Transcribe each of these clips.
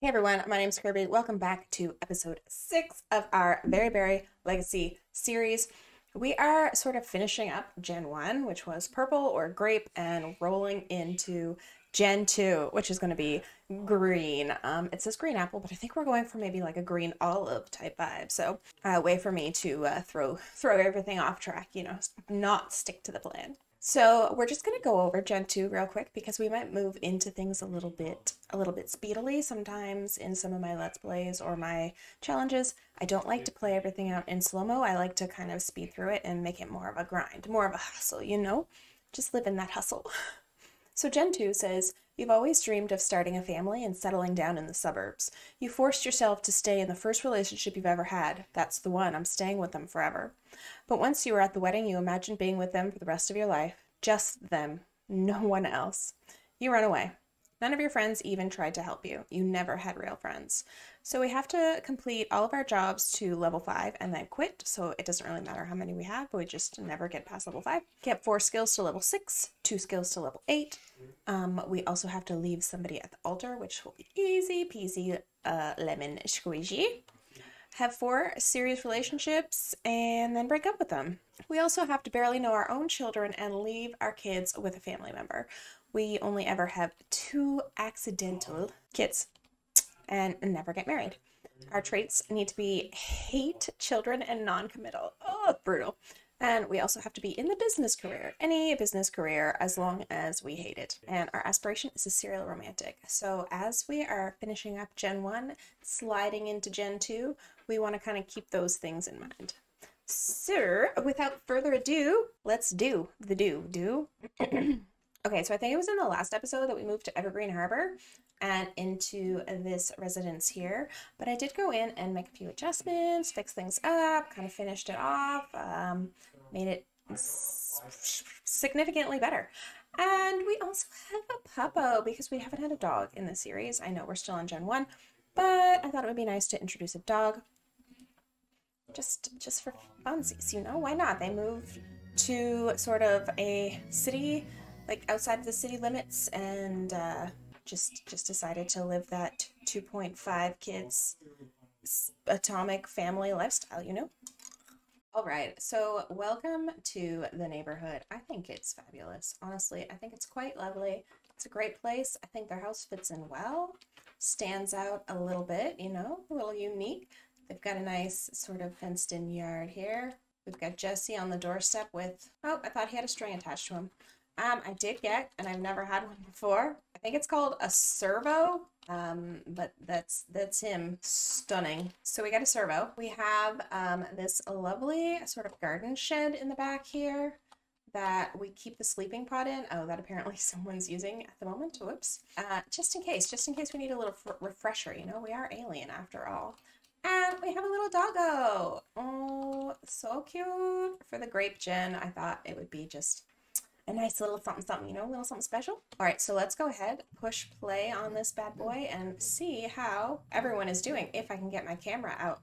Hey everyone, my name is Kirby. Welcome back to episode 6 of our Very Berry Legacy series. We are sort of finishing up Gen 1, which was purple or grape, and rolling into Gen 2, which is going to be green. It says green apple, but I think we're going for maybe like a green olive type vibe. So a way for me to throw everything off track, you know, not stick to the plan. So we're just going to go over Gen 2 real quick because we might move into things a little bit speedily sometimes in some of my Let's Plays or my challenges. I don't like to play everything out in slow-mo. I like to kind of speed through it and make it more of a grind, more of a hustle, you know? Just live in that hustle. So Gen 2 says, "You've always dreamed of starting a family and settling down in the suburbs. You forced yourself to stay in the first relationship you've ever had. That's the one. I'm staying with them forever. But once you were at the wedding, you imagined being with them for the rest of your life. Just them. No one else. You run away. None of your friends even tried to help you. You never had real friends. So we have to complete all of our jobs to level 5 and then quit. So it doesn't really matter how many we have, but we just never get past level 5. Get 4 skills to level 6, 2 skills to level 8. We also have to leave somebody at the altar, which will be easy peasy lemon squeegee. Have 4 serious relationships and then break up with them. We also have to barely know our own children and leave our kids with a family member. We only ever have 2 accidental kids and never get married. Our traits need to be hate children and non-committal." Oh, brutal. "And we also have to be in the business career, any business career, as long as we hate it. And our aspiration is a serial romantic." So as we are finishing up Gen 1, sliding into Gen 2, we want to kind of keep those things in mind. So without further ado, let's do the do. Okay, so I think it was in the last episode that we moved to Evergreen Harbor and into this residence here, but I did go in and make a few adjustments, fix things up, kind of finished it off, made it significantly better. And we also have a puppo because we haven't had a dog in this series. I know we're still in Gen 1, but I thought it would be nice to introduce a dog just for funsies, you know? Why not? They moved to sort of a city, like outside of the city limits, and just decided to live that 2.5 kids atomic family lifestyle, you know? All right, so welcome to the neighborhood. I think it's fabulous. Honestly, I think it's quite lovely. It's a great place. I think their house fits in well, stands out a little bit, you know, a little unique. They've got a nice sort of fenced in yard here. We've got Jesse on the doorstep with, oh, I thought he had a string attached to him. I did get, and I've never had one before, I think it's called a servo, but that's him. Stunning. So we got a servo. We have this lovely sort of garden shed in the back here that we keep the sleeping pod in. Oh, that apparently someone's using at the moment. Whoops. Just in case we need a little refresher, you know, we are alien after all. And we have a little doggo. Oh, so cute. For the grape gen, I thought it would be just a nice little something something, you know, a little something special. All right, so let's go ahead, push play on this bad boy and see how everyone is doing, if I can get my camera out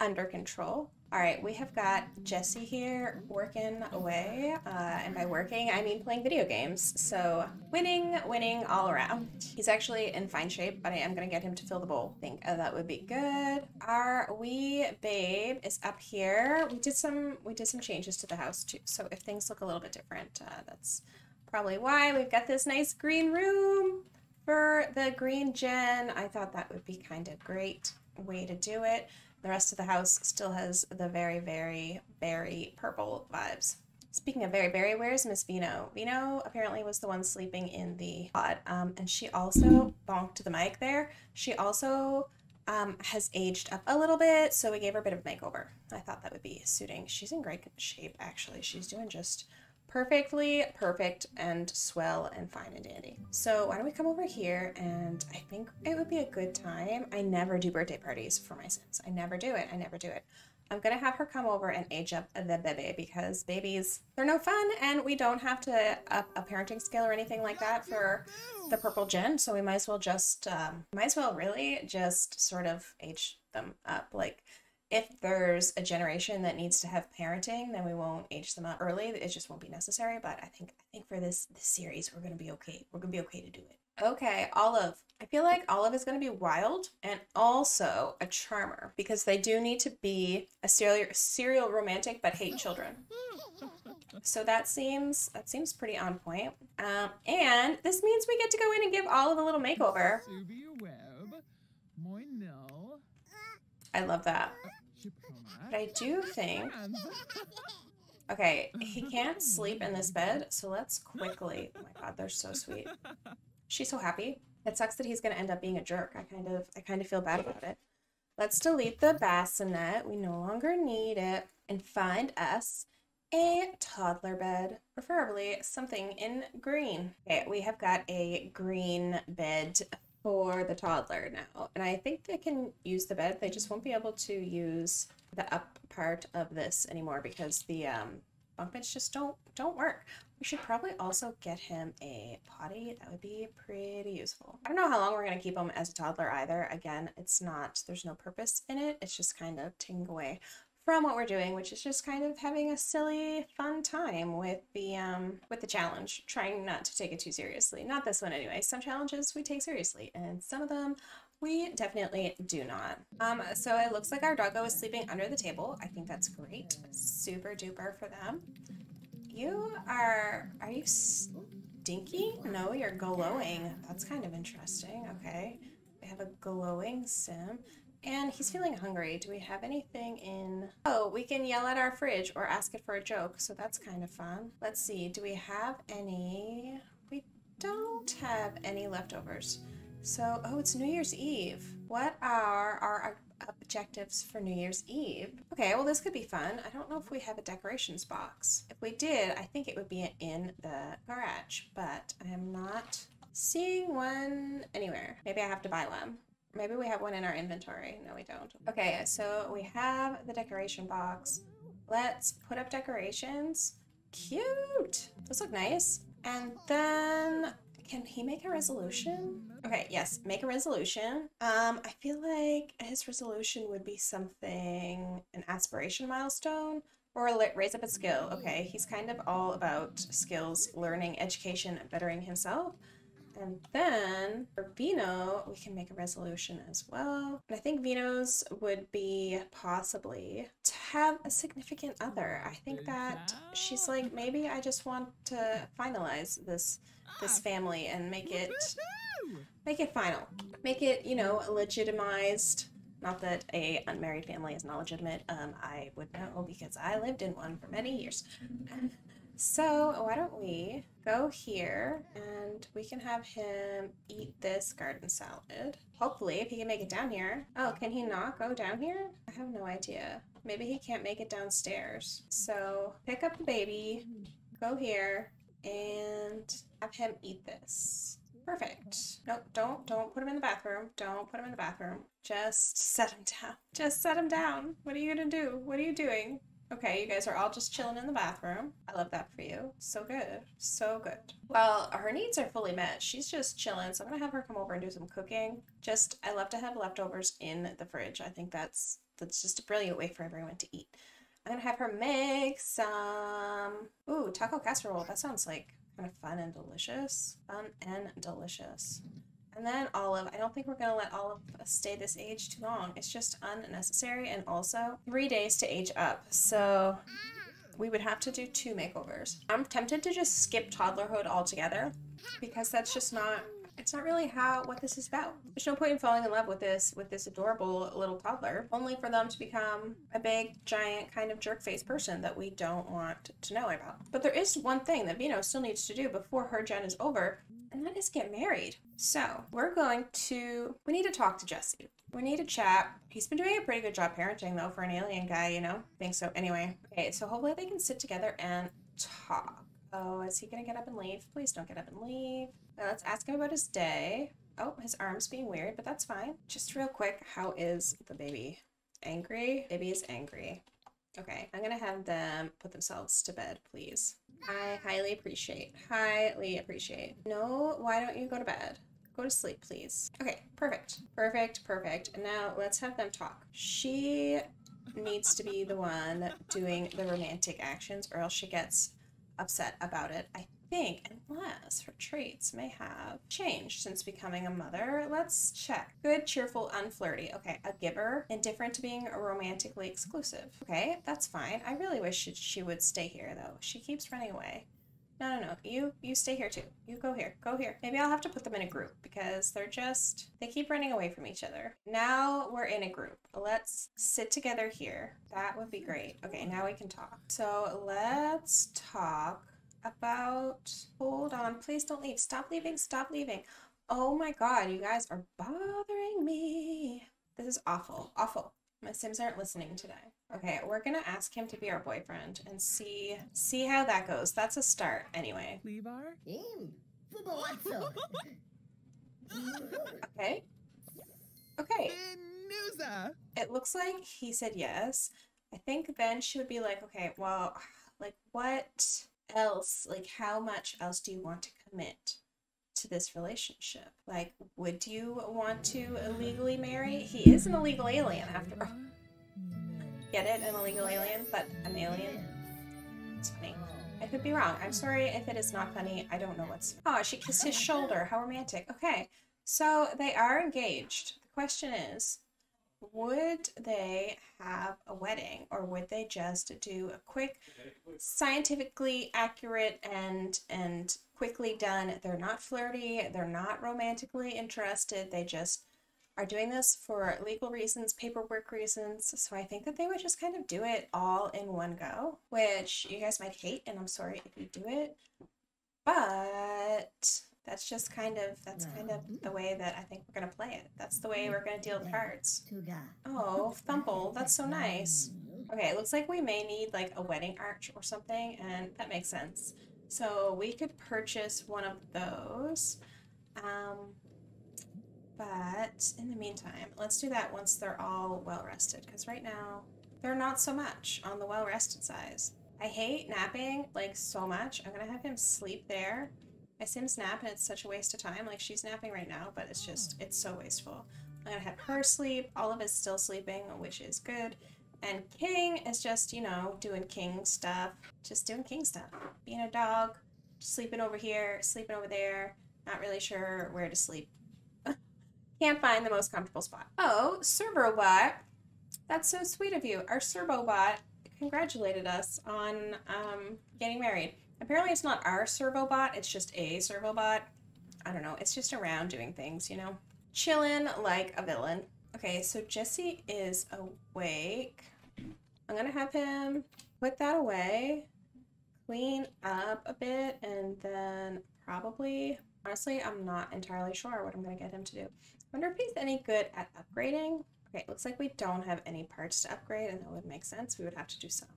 under control. All right, we have got Jesse here working away, and by working I mean playing video games. So winning all around. He's actually in fine shape, but I am gonna get him to fill the bowl. I think that would be good. Our wee babe is up here. We did some changes to the house too, so if things look a little bit different, that's probably why. We've got this nice green room for the green gen. I thought that would be kind of great way to do it. The rest of the house still has the very, very, very purple vibes. Speaking of very, very, where's Miss Vino? Vino apparently was the one sleeping in the pod, and she also bonked the mic there. She also has aged up a little bit, so we gave her a bit of a makeover. I thought that would be suiting. She's in great shape, actually. She's doing just perfectly perfect and swell and fine and dandy. So why don't we come over here, and I think it would be a good time. I never do birthday parties for my Sims. I never do it. I'm gonna have her come over and age up the baby because babies, they're no fun, and we don't have to up a parenting skill or anything like that for the purple gen, so we might as well really just sort of age them up. Like, if there's a generation that needs to have parenting, then we won't age them out early. It just won't be necessary. But I think for this series, we're going to be okay. We're going to be okay to do it. Okay, Olive. I feel like Olive is going to be wild and also a charmer, because they do need to be a serial romantic but hate children. So that seems pretty on point. And this means we get to go in and give Olive a little makeover. I love that. But I do think... Okay, he can't sleep in this bed, so let's quickly... Oh my god, they're so sweet. She's so happy. It sucks that he's going to end up being a jerk. I kind of feel bad about it. Let's delete the bassinet. We no longer need it. And find us a toddler bed. Preferably something in green. Okay, we have got a green bed for the toddler now, and I think they can use the bed. They just won't be able to use the up part of this anymore because the bunk beds just don't work. We should probably also get him a potty. That would be pretty useful. I don't know how long we're going to keep him as a toddler either. Again, there's no purpose in it. It's just kind of taking away from what we're doing, which is just kind of having a silly, fun time with the challenge, trying not to take it too seriously. Not this one anyway. Some challenges we take seriously, and some of them we definitely do not. So it looks like our doggo is sleeping under the table. I think that's great. Super duper for them. Are you stinky? No, you're glowing. That's kind of interesting. Okay, we have a glowing sim. And he's feeling hungry. Do we have anything in... Oh, we can yell at our fridge or ask it for a joke, so that's kind of fun. Let's see, do we have any... We don't have any leftovers. So, oh, it's New Year's Eve. What are our objectives for New Year's Eve? Okay, well, this could be fun. I don't know if we have a decorations box. If we did, I think it would be in the garage, but I am not seeing one anywhere. Maybe I have to buy one. Maybe we have one in our inventory. No, we don't. Okay, so we have the decoration box. Let's put up decorations. Cute! Those look nice. And then, can he make a resolution? Okay, yes, make a resolution. I feel like his resolution would be something, an aspiration milestone, or raise up a skill. Okay, he's kind of all about skills, learning, education, and bettering himself. And then for Vino, we can make a resolution as well. And I think Vino's would be possibly to have a significant other. I think that she's like, maybe I just want to finalize this family and make it final. Make it, you know, legitimized. Not that a unmarried family is not legitimate. I would know because I lived in one for many years. So why don't we go here and we can have him eat this garden salad. Hopefully, if he can make it down here. Oh, can he not go down here? I have no idea. Maybe he can't make it downstairs. So pick up the baby, go here, and have him eat this. Perfect. Nope, don't put him in the bathroom. Don't put him in the bathroom. Just set him down. Just set him down. What are you gonna do? What are you doing? Okay, you guys are all just chilling in the bathroom. I love that for you. So good. So good. Well, her needs are fully met. She's just chilling, so I'm gonna have her come over and do some cooking. Just, I love to have leftovers in the fridge. I think that's just a brilliant way for everyone to eat. I'm gonna have her make some, ooh, taco casserole. That sounds like kind of fun and delicious. Fun and delicious. And then Olive. I don't think we're going to let Olive stay this age too long. It's just unnecessary, and also 3 days to age up. So we would have to do 2 makeovers. I'm tempted to just skip toddlerhood altogether because that's just not, it's not really what this is about. There's no point in falling in love with this adorable little toddler, only for them to become a big, giant, kind of jerk-faced person that we don't want to know about. But there is one thing that Vino still needs to do before her gen is over, and that is get married. So we need to talk to Jesse. We need to chat. He's been doing a pretty good job parenting, though, for an alien guy, you know? I think so. Anyway. Okay, so hopefully they can sit together and talk. Oh, is he gonna get up and leave? Please don't get up and leave. Now let's ask him about his day. Oh, his arm's being weird, but that's fine. Just real quick, how is the baby? Angry? Baby is angry. Okay, I'm gonna have them put themselves to bed, please. I highly appreciate. Highly appreciate. No, why don't you go to bed? Go to sleep, please. Okay, perfect. Perfect, perfect. And now let's have them talk. She needs to be the one doing the romantic actions, or else she gets upset about it, I think, unless her traits may have changed since becoming a mother. Let's check. Good, cheerful, unflirty. Okay, a giver, indifferent to being romantically exclusive. Okay, that's fine. I really wish she would stay here, though. She keeps running away. No, no, no. You stay here, too. You go here. Go here. Maybe I'll have to put them in a group because they're just... they keep running away from each other. Now we're in a group. Let's sit together here. That would be great. Okay, now we can talk. So let's talk about... hold on. Please don't leave. Stop leaving. Stop leaving. Oh my god. You guys are bothering me. This is awful. Awful. My Sims aren't listening today. Okay, we're gonna ask him to be our boyfriend and see how that goes. That's a start, anyway. Okay. Okay. It looks like he said yes. I think then she would be like, okay, well, like, what else? Like, how much else do you want to commit to this relationship? Like, would you want to illegally marry? He is an illegal alien, after all. Get it? An illegal alien, but an alien. It's funny. I could be wrong. I'm sorry if it is not funny. I don't know what's... oh, she kissed his shoulder. How romantic. Okay, so they are engaged. The question is, would they have a wedding, or would they just do a quick, scientifically accurate and quickly done? They're not flirty. They're not romantically interested. They just are doing this for legal reasons, paperwork reasons. So I think that they would just kind of do it all in one go, which you guys might hate, and I'm sorry if you do it, but that's just kind of, that's kind of the way that I think we're going to play it. That's the way we're going to deal with cards. Oh, Thumble, that's so nice. Okay, it looks like we may need like a wedding arch or something, and that makes sense. So we could purchase one of those. But in the meantime, let's do that once they're all well-rested, because right now they're not so much on the well-rested size. I hate napping, like, so much. I'm going to have him sleep there. My Sims nap, and it's such a waste of time. Like, she's napping right now, but it's just, it's so wasteful. I'm going to have her sleep. Olive is still sleeping, which is good. And King is just, you know, doing King stuff. Just doing King stuff. Being a dog, sleeping over here, sleeping over there. Not really sure where to sleep. Can't find the most comfortable spot. Oh, Serbobot. That's so sweet of you. Our Serbobot congratulated us on getting married. Apparently it's not our Serbobot, it's just a Serbobot. I don't know, it's just around doing things, you know? Chillin' like a villain. Okay, so Jesse is awake. I'm gonna have him put that away, clean up a bit, and then probably, honestly, I'm not entirely sure what I'm gonna get him to do. I wonder if he's any good at upgrading. Okay, it looks like we don't have any parts to upgrade, and that would make sense. We would have to do some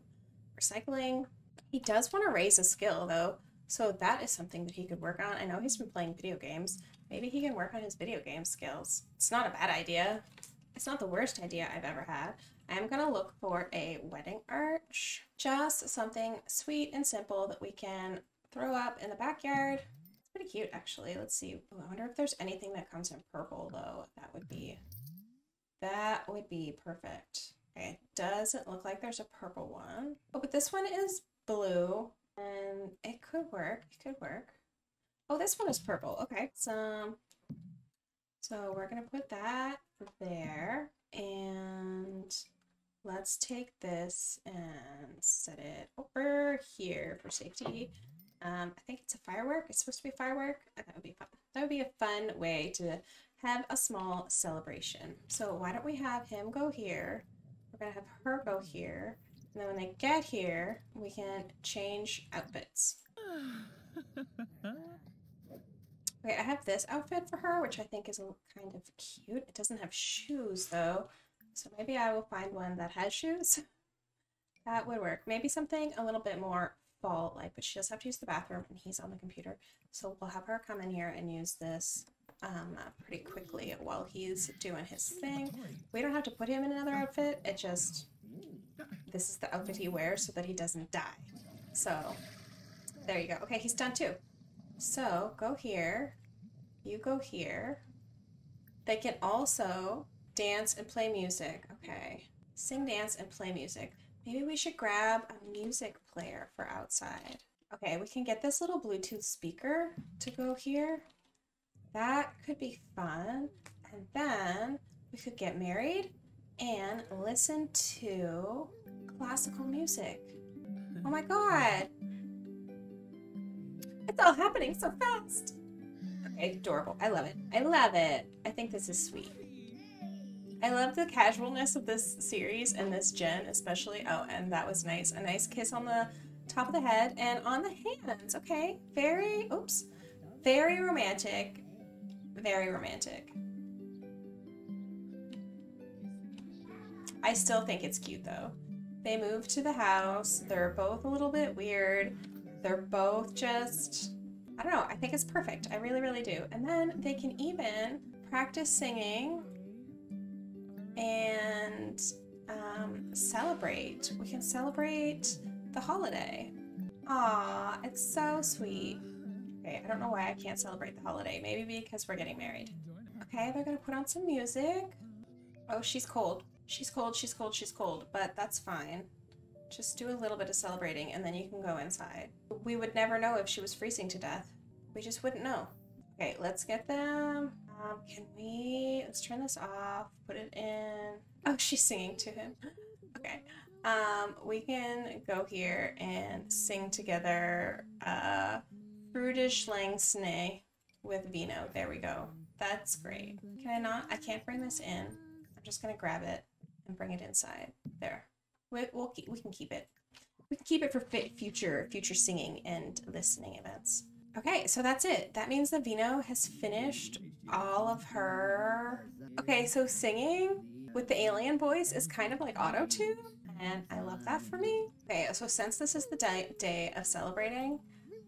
recycling. He does want to raise a skill, though, so that is something that he could work on. I know he's been playing video games. Maybe he can work on his video game skills. It's not a bad idea. It's not the worst idea I've ever had. I'm gonna look for a wedding arch. Just something sweet and simple that we can throw up in the backyard. Pretty cute, actually. Let's see. Oh, I wonder if there's anything that comes in purple, though. That would be perfect. Okay, it doesn't look like there's a purple one. Oh, but this one is blue, and it could work. It could work. Oh, this one is purple. Okay, so we're gonna put that there, and let's take this and set it over here for safety. I think it's a firework. It's supposed to be a firework. That would be fun. That would be a fun way to have a small celebration. So why don't we have him go here? We're going to have her go here. And then when they get here, we can change outfits. Okay, I have this outfit for her, which I think is kind of cute. It doesn't have shoes, though. So maybe I will find one that has shoes. That would work. Maybe something a little bit more like, but she does have to use the bathroom, and he's on the computer, so we'll have her come in here and use this pretty quickly while he's doing his thing. We don't have to put him in another outfit. It just, this is the outfit he wears so that he doesn't die. So there you go. Okay, he's done too. So go here, you go here. They can also dance and play music. Okay, Sing, dance, and play music. Maybe we should grab a music player for outside. Okay, we can get this little Bluetooth speaker to go here. That could be fun. And then we could get married and listen to classical music. Oh my god! It's all happening so fast! Okay, adorable. I love it. I love it. I think this is sweet. I love the casualness of this series and this gen especially. Oh, and that was nice. A nice kiss on the top of the head and on the hands. Okay, very, oops, very romantic. Very romantic. I still think it's cute though. They moved to the house. They're both a little bit weird. They're both just, I don't know. I think it's perfect. I really, really do. And then they can even practice singing and celebrate. We can celebrate the holiday. Aw, it's so sweet. Okay, I don't know why I can't celebrate the holiday. Maybe because we're getting married. Okay, they're gonna put on some music. Oh, she's cold. She's cold, she's cold, she's cold, but that's fine. Just do a little bit of celebrating and then you can go inside. We would never know if she was freezing to death. We just wouldn't know. Okay, let's get them. Let's turn this off, put it in. Oh, she's singing to him. Okay. We can go here and sing together Fruitish Lang Sne with Vino. There we go. That's great. Can I not? I can't bring this in. I'm just going to grab it and bring it inside. There. We can keep it. We can keep it for future singing and listening events. Okay, so that's it. That means that Vino has finished all of her... Okay, so singing with the alien voice is kind of like auto-tune, and I love that for me. Okay, so since this is the day of celebrating,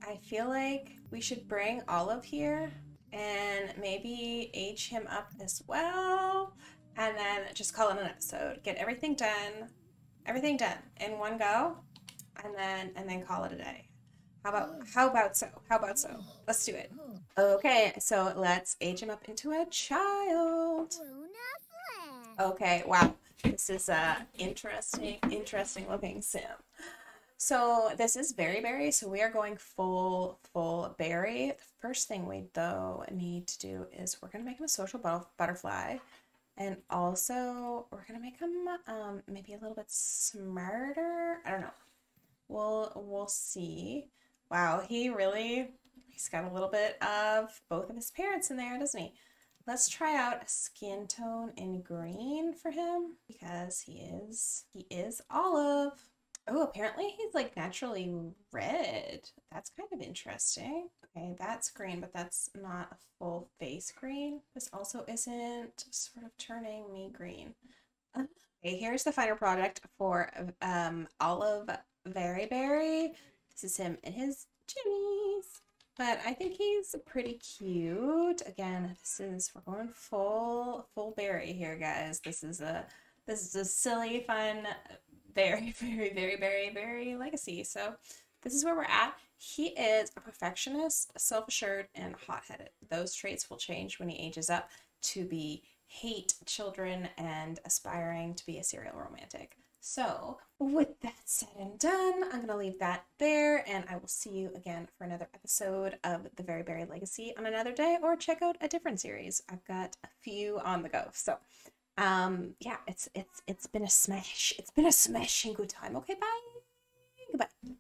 I feel like we should bring Olive here and maybe age him up as well, and then just call it an episode. Get everything done in one go, and then call it a day. How about so? Let's do it. Okay, so let's age him up into a child. Okay, wow. This is a interesting looking sim. So this is Very Berry, so we are going full berry. The first thing we though need to do is we're gonna make him a social butterfly, and also we're gonna make him maybe a little bit smarter. I don't know. We'll see. Wow, he's got a little bit of both of his parents in there, doesn't he? Let's try out a skin tone in green for him because he is olive. Oh, apparently he's like naturally red. That's kind of interesting. Okay, that's green, but that's not a full face green. This also isn't sort of turning me green. Okay, here's the final product for Olive VeriBerry. This is him in his jammies, but I think he's pretty cute. Again, we're going full berry here, guys. This is a silly, fun Very legacy. So this is where we're at. He is a perfectionist, self-assured, and hot-headed. Those traits will change when he ages up to hate children and aspiring to be a serial romantic. So with that said and done, I'm going to leave that there, and I will see you again for another episode of the Very Berry Legacy on another day, or check out a different series. I've got a few on the go. So yeah, it's been a smashing good time. Okay, bye. Goodbye.